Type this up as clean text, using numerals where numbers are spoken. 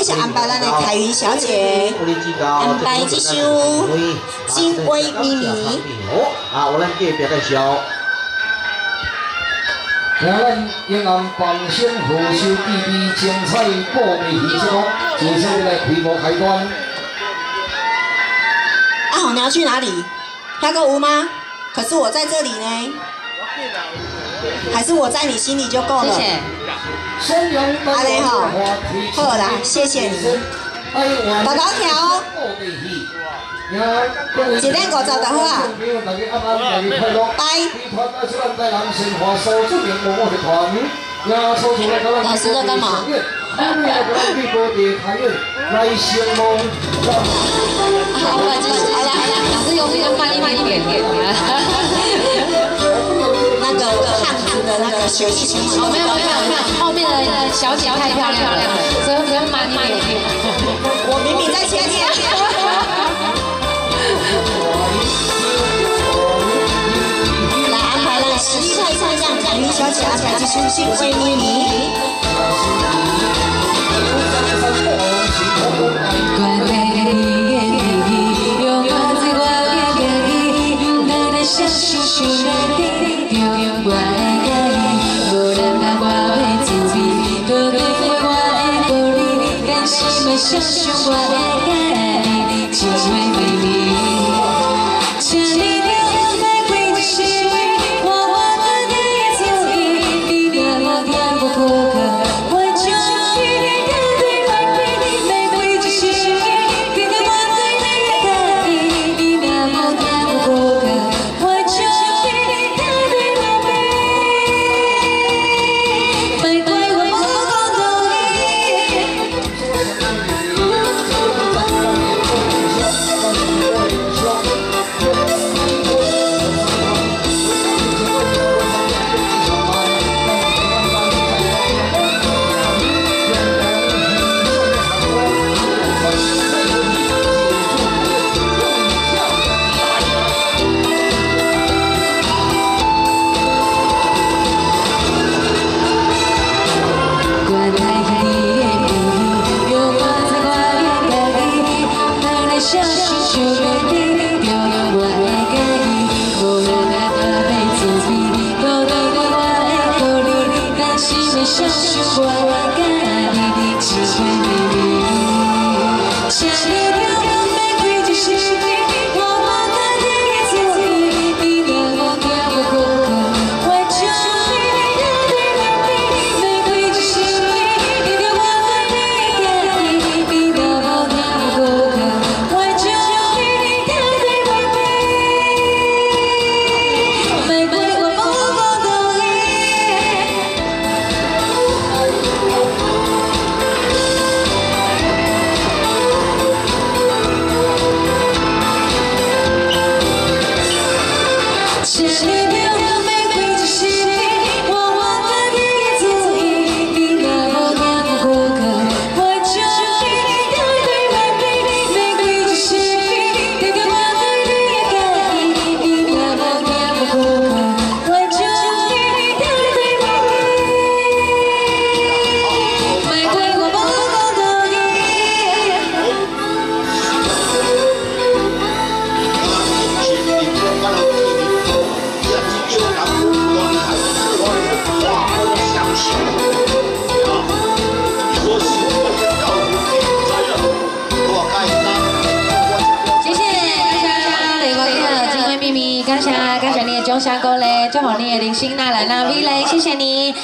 继续安排咱的凯云小姐，安排这首《金威咪咪》。啊，我咱隔壁在笑。听咱永安繁星何首弟弟精彩宝贝戏说，接下来开幕开端。啊，红娘去哪里？那个吴吗？可是我在这里呢。还是我在你心里就够了。谢谢。 阿雷吼，好啦，谢谢你。大家听哦，一点五十就好啊。拜。老师在干嘛？好，老师有比较慢一点。 那个学习情况，没有，后面的小姐太漂亮了，所以比较慢一点。我明明在前面。来安排那个实在上将凯云小姐安排的是《金威咪咪》。相信我的爱，金威咪咪，这里的人太会吃力，我的也就一点点不苛刻，我就一点点对外皮，太会吃力，给我的也可以一点点不苛刻，我就一点点对外皮，太会我不懂你。 感谢你的掌声鼓励，祝福你的人生越来越美丽，谢谢你。